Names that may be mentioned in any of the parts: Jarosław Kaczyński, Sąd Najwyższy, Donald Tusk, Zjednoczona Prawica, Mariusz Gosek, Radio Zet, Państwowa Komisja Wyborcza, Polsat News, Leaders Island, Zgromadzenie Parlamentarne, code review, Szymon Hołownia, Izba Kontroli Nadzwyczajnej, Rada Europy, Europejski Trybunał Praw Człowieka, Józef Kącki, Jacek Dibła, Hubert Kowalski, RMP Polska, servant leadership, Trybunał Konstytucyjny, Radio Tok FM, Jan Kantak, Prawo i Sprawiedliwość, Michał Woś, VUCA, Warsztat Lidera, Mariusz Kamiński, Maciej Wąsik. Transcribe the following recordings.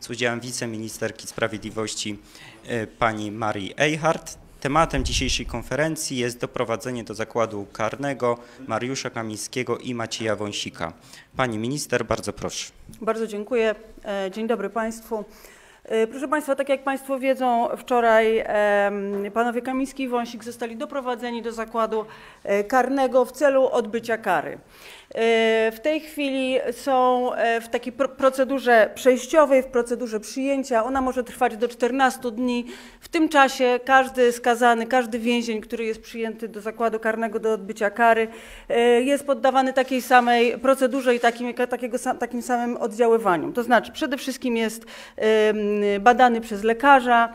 Z udziałem wiceministerki sprawiedliwości pani Marii Ejchart. Tematem dzisiejszej konferencji jest doprowadzenie do zakładu karnego Mariusza Kamińskiego i Macieja Wąsika. Pani minister, bardzo proszę. Bardzo dziękuję. Dzień dobry Państwu. Proszę Państwa, tak jak Państwo wiedzą, wczoraj panowie Kamiński i Wąsik zostali doprowadzeni do zakładu karnego w celu odbycia kary. W tej chwili są w takiej procedurze przejściowej, w procedurze przyjęcia. Ona może trwać do 14 dni. W tym czasie każdy skazany, każdy więzień, który jest przyjęty do zakładu karnego do odbycia kary, jest poddawany takiej samej procedurze i takim samym oddziaływaniu. To znaczy przede wszystkim jest badany przez lekarza,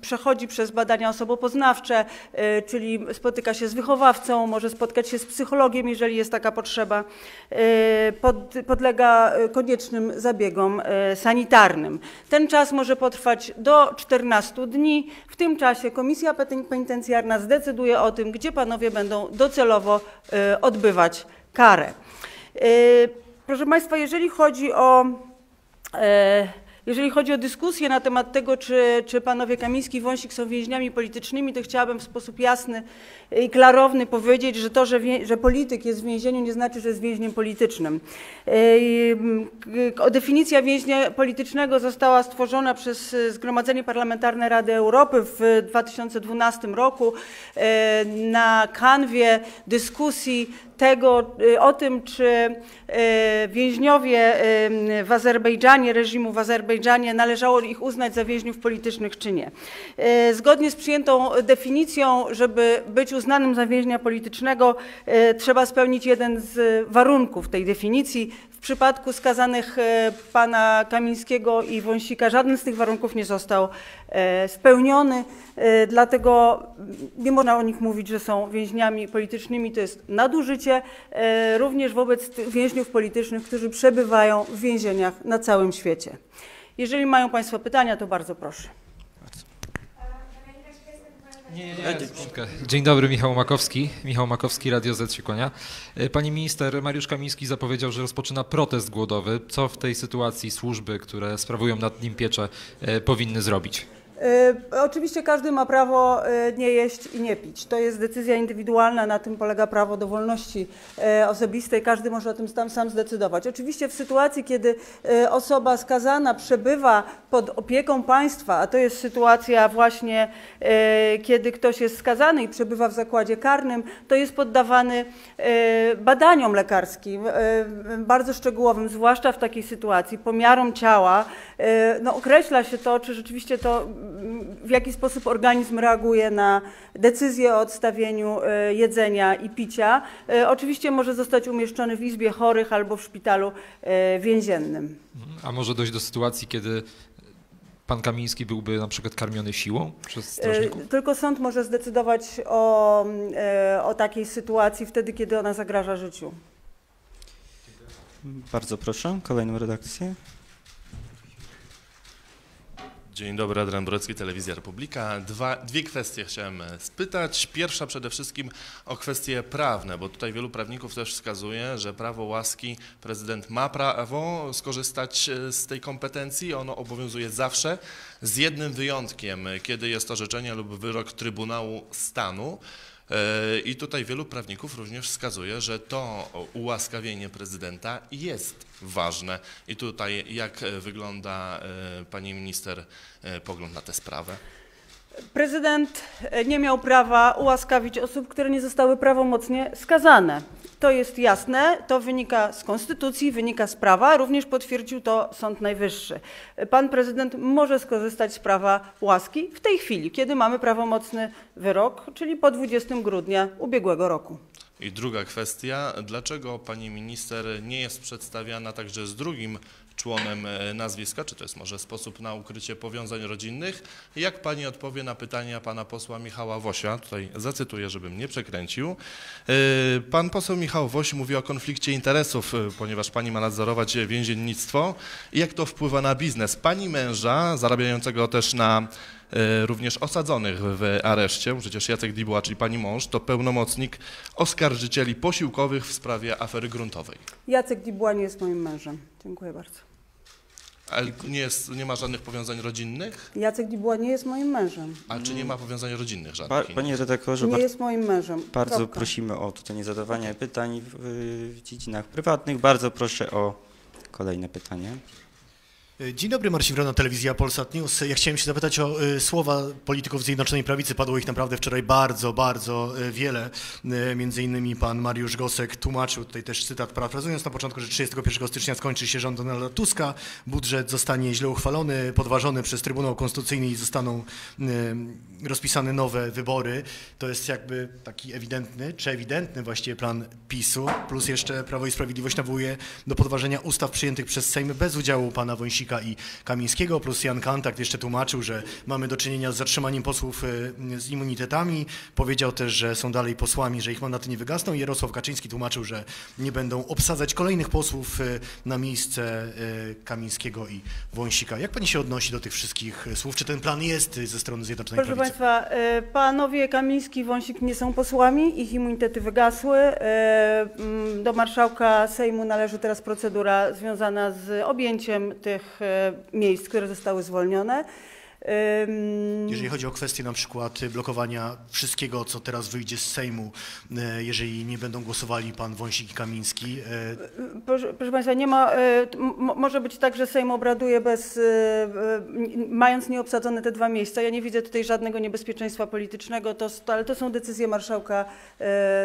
przechodzi przez badania osobopoznawcze, czyli spotyka się z wychowawcą, może spotkać się z psychologiem, jeżeli jest taka potrzeba, podlega koniecznym zabiegom sanitarnym. Ten czas może potrwać do 14 dni. W tym czasie Komisja Penitencjarna zdecyduje o tym, gdzie panowie będą docelowo odbywać karę. Proszę Państwa, jeżeli chodzi o dyskusję na temat tego, czy panowie Kamiński i Wąsik są więźniami politycznymi, to chciałabym w sposób jasny i klarowny powiedzieć, że to, że polityk jest w więzieniu, nie znaczy, że jest więźniem politycznym. Definicja więźnia politycznego została stworzona przez Zgromadzenie Parlamentarne Rady Europy w 2012 roku na kanwie dyskusji o tym, czy więźniowie w Azerbejdżanie, reżimu w Azerbejdżanie, należało ich uznać za więźniów politycznych czy nie. Zgodnie z przyjętą definicją, żeby być uznanym za więźnia politycznego, trzeba spełnić jeden z warunków tej definicji. W przypadku skazanych pana Kamińskiego i Wąsika żaden z tych warunków nie został spełniony, dlatego nie można o nich mówić, że są więźniami politycznymi. To jest nadużycie. Również wobec więźniów politycznych, którzy przebywają w więzieniach na całym świecie. Jeżeli mają Państwo pytania, to bardzo proszę. Dzień dobry, Michał Makowski. Michał Makowski, Radio Zet się kłania. Pani minister, Mariusz Kamiński zapowiedział, że rozpoczyna protest głodowy. Co w tej sytuacji służby, które sprawują nad nim pieczę, powinny zrobić? Oczywiście każdy ma prawo nie jeść i nie pić. To jest decyzja indywidualna, na tym polega prawo do wolności osobistej. Każdy może o tym sam zdecydować. Oczywiście w sytuacji, kiedy osoba skazana przebywa pod opieką państwa, a to jest sytuacja właśnie, kiedy ktoś jest skazany i przebywa w zakładzie karnym, to jest poddawany badaniom lekarskim, bardzo szczegółowym, zwłaszcza w takiej sytuacji, pomiarom ciała. No, określa się to, czy rzeczywiście to w jaki sposób organizm reaguje na decyzję o odstawieniu jedzenia i picia. Oczywiście może zostać umieszczony w izbie chorych albo w szpitalu więziennym. A może dojść do sytuacji, kiedy pan Kamiński byłby na przykład karmiony siłą przez strażników? Tylko sąd może zdecydować o takiej sytuacji wtedy, kiedy ona zagraża życiu. Bardzo proszę, kolejną redakcję. Dzień dobry, Adrian Brodzki, Telewizja Republika. Dwie kwestie chciałem spytać. Pierwsza przede wszystkim o kwestie prawne, bo tutaj wielu prawników też wskazuje, że prawo łaski, prezydent ma prawo skorzystać z tej kompetencji. Ono obowiązuje zawsze, z jednym wyjątkiem, kiedy jest orzeczenie lub wyrok Trybunału Stanu. I tutaj wielu prawników również wskazuje, że to ułaskawienie prezydenta jest ważne. I tutaj jak wygląda, pani minister, pogląd na tę sprawę? Prezydent nie miał prawa ułaskawić osób, które nie zostały prawomocnie skazane. To jest jasne, to wynika z konstytucji, wynika z prawa, również potwierdził to Sąd Najwyższy. Pan prezydent może skorzystać z prawa łaski w tej chwili, kiedy mamy prawomocny wyrok, czyli po 20 grudnia ubiegłego roku. I druga kwestia, dlaczego pani minister nie jest przedstawiana także z drugim członem nazwiska, czy to jest może sposób na ukrycie powiązań rodzinnych? Jak pani odpowie na pytania pana posła Michała Wosia? Tutaj zacytuję, żebym nie przekręcił. Pan poseł Michał Woś mówi o konflikcie interesów, ponieważ pani ma nadzorować więziennictwo. Jak to wpływa na biznes pani męża, zarabiającego też na również osadzonych w areszcie? Przecież Jacek Dibła, czyli pani mąż, to pełnomocnik oskarżycieli posiłkowych w sprawie afery gruntowej. Jacek Dibła nie jest moim mężem. Dziękuję bardzo. Ale nie ma żadnych powiązań rodzinnych? Jacek Dibła nie jest moim mężem. A czy nie ma powiązań rodzinnych żadnych? Panie redaktorze, nie jest moim mężem. Bardzo prosimy o nie zadawanie pytań w dziedzinach prywatnych. Bardzo proszę o kolejne pytanie. Dzień dobry, Marcin Wrona, Telewizja Polsat News. Ja chciałem się zapytać o słowa polityków Zjednoczonej Prawicy. Padło ich naprawdę wczoraj bardzo, bardzo wiele. Między innymi pan Mariusz Gosek tłumaczył, tutaj też cytat parafrazując na początku, że 31 stycznia skończy się rząd Donalda Tuska, budżet zostanie źle uchwalony, podważony przez Trybunał Konstytucyjny i zostaną rozpisane nowe wybory. To jest jakby taki ewidentny, czy ewidentny właściwie plan PiS-u, plus jeszcze Prawo i Sprawiedliwość nawołuje do podważenia ustaw przyjętych przez Sejm bez udziału pana Wąsika i Kamińskiego, plus Jan Kantak jeszcze tłumaczył, że mamy do czynienia z zatrzymaniem posłów z immunitetami. Powiedział też, że są dalej posłami, że ich mandaty nie wygasną. Jarosław Kaczyński tłumaczył, że nie będą obsadzać kolejnych posłów na miejsce Kamińskiego i Wąsika. Jak pani się odnosi do tych wszystkich słów? Czy ten plan jest ze strony Zjednoczonej Prawicy? Proszę Państwa, panowie Kamiński i Wąsik nie są posłami, ich immunitety wygasły. Do marszałka Sejmu należy teraz procedura związana z objęciem tych miejsc, które zostały zwolnione. Jeżeli chodzi o kwestię na przykład blokowania wszystkiego, co teraz wyjdzie z Sejmu, jeżeli nie będą głosowali pan Wąsik i Kamiński. Proszę Państwa, nie ma, może być tak, że Sejm obraduje bez, mając nieobsadzone te dwa miejsca. Ja nie widzę tutaj żadnego niebezpieczeństwa politycznego, ale to są decyzje marszałka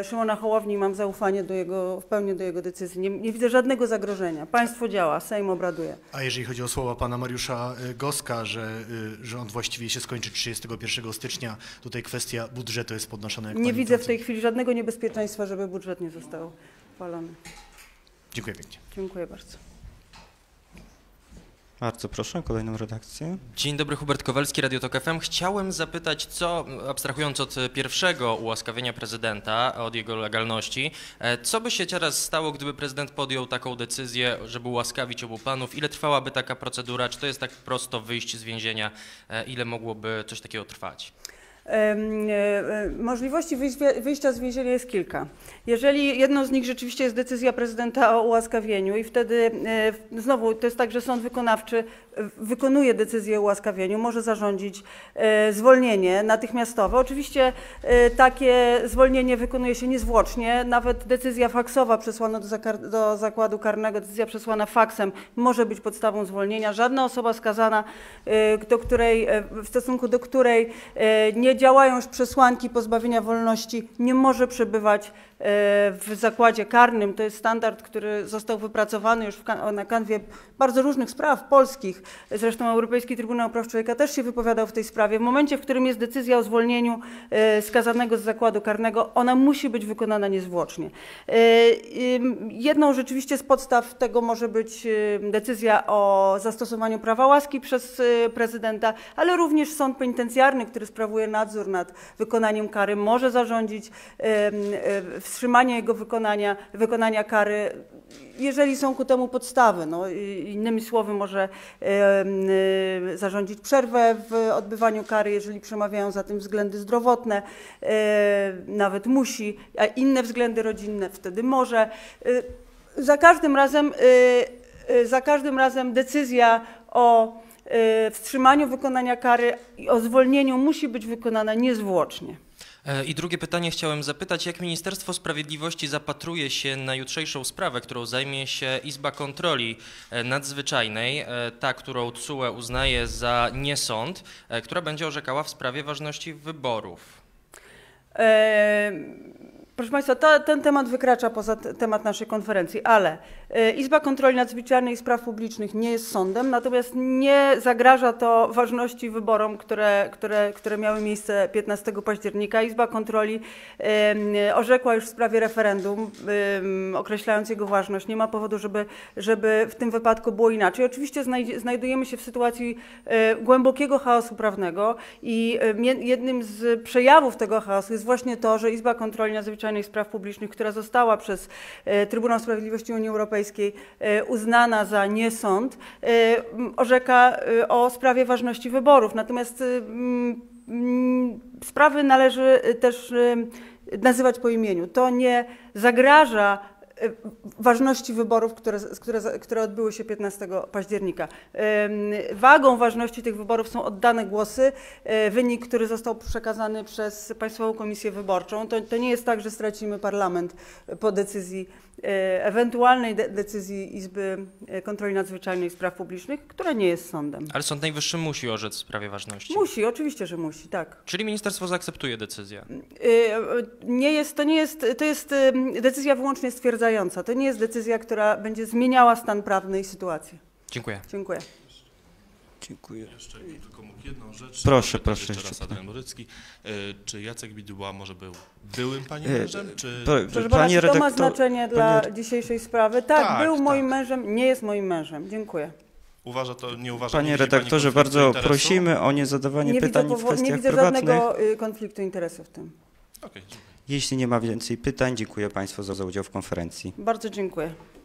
Szymona Hołowni. Mam zaufanie do jego, w pełni do jego decyzji. Nie widzę żadnego zagrożenia. Państwo działa, Sejm obraduje. A jeżeli chodzi o słowa pana Mariusza Goska, że on właściwie się skończy 31 stycznia. Tutaj kwestia budżetu jest podnoszona. Nie widzę w tej chwili żadnego niebezpieczeństwa, żeby budżet nie został uchwalony. Dziękuję pięknie. Dziękuję bardzo. Bardzo proszę, kolejną redakcję. Dzień dobry, Hubert Kowalski, Radio Tok FM. Chciałem zapytać, co, abstrahując od pierwszego ułaskawienia prezydenta, od jego legalności, co by się teraz stało, gdyby prezydent podjął taką decyzję, żeby ułaskawić obu panów? Ile trwałaby taka procedura? Czy to jest tak prosto wyjść z więzienia? Ile mogłoby coś takiego trwać? Możliwości wyjścia z więzienia jest kilka. Jeżeli jedną z nich rzeczywiście jest decyzja prezydenta o ułaskawieniu i wtedy znowu to jest tak, że sąd wykonawczy wykonuje decyzję o ułaskawieniu, może zarządzić zwolnienie natychmiastowe. Oczywiście takie zwolnienie wykonuje się niezwłocznie, nawet decyzja faksowa przesłana do zakładu karnego, decyzja przesłana faksem może być podstawą zwolnienia. Żadna osoba skazana, w stosunku do której nie działają już przesłanki pozbawienia wolności, nie może przebywać w zakładzie karnym. To jest standard, który został wypracowany już na kanwie bardzo różnych spraw polskich. Zresztą Europejski Trybunał Praw Człowieka też się wypowiadał w tej sprawie. W momencie, w którym jest decyzja o zwolnieniu skazanego z zakładu karnego, ona musi być wykonana niezwłocznie. Jedną rzeczywiście z podstaw tego może być decyzja o zastosowaniu prawa łaski przez prezydenta, ale również sąd penitencjarny, który sprawuje nadzór nad wykonaniem kary, może zarządzić wstrzymanie jego wykonania kary, jeżeli są ku temu podstawy. No, innymi słowy, może zarządzić przerwę w odbywaniu kary, jeżeli przemawiają za tym względy zdrowotne, nawet musi, a inne względy rodzinne wtedy może. Za każdym razem decyzja o wstrzymaniu wykonania kary i o zwolnieniu musi być wykonana niezwłocznie. I drugie pytanie chciałem zapytać, jak Ministerstwo Sprawiedliwości zapatruje się na jutrzejszą sprawę, którą zajmie się Izba Kontroli Nadzwyczajnej, ta, którą TSUE uznaje za niesąd, która będzie orzekała w sprawie ważności wyborów? Proszę Państwa, ten temat wykracza poza temat naszej konferencji, ale Izba Kontroli Nadzwyczajnej i Spraw Publicznych nie jest sądem, natomiast nie zagraża to ważności wyborom, które miały miejsce 15 października. Izba Kontroli orzekła już w sprawie referendum, określając jego ważność. Nie ma powodu, żeby w tym wypadku było inaczej. Oczywiście znajdujemy się w sytuacji głębokiego chaosu prawnego i jednym z przejawów tego chaosu jest właśnie to, że Izba Kontroli Nadzwyczajnej Spraw Publicznych, która została przez Trybunał Sprawiedliwości Unii Europejskiej uznana za niesąd, orzeka o sprawie ważności wyborów. Natomiast sprawy należy też nazywać po imieniu. To nie zagraża ważności wyborów, które odbyły się 15 października. Wagą ważności tych wyborów są oddane głosy, wynik, który został przekazany przez Państwową Komisję Wyborczą. To nie jest tak, że stracimy parlament po decyzji, ewentualnej decyzji Izby Kontroli Nadzwyczajnej i Spraw Publicznych, która nie jest sądem. Ale Sąd Najwyższy musi orzec w sprawie ważności. Musi, oczywiście, że musi, tak. Czyli ministerstwo zaakceptuje decyzję? To jest decyzja wyłącznie stwierdzająca. To nie jest decyzja, która będzie zmieniała stan prawny i sytuację. Dziękuję. Dziękuję. Dziękuję. Jeszcze tylko mógł jedną rzecz. Proszę, proszę. Jeszcze raz Adrian Brodzki. Czy Jacek Dibła może był byłym pani mężem? Proszę pana, czy to ma znaczenie dla dzisiejszej sprawy? Tak, był moim mężem, nie jest moim mężem. Dziękuję. Uważa to, nie uważa. Panie redaktorze, bardzo prosimy o niezadawanie pytań w kwestiach prywatnych. Nie widzę żadnego konfliktu interesu w tym. Okej. Jeśli nie ma więcej pytań, dziękuję Państwu za udział w konferencji. Bardzo dziękuję.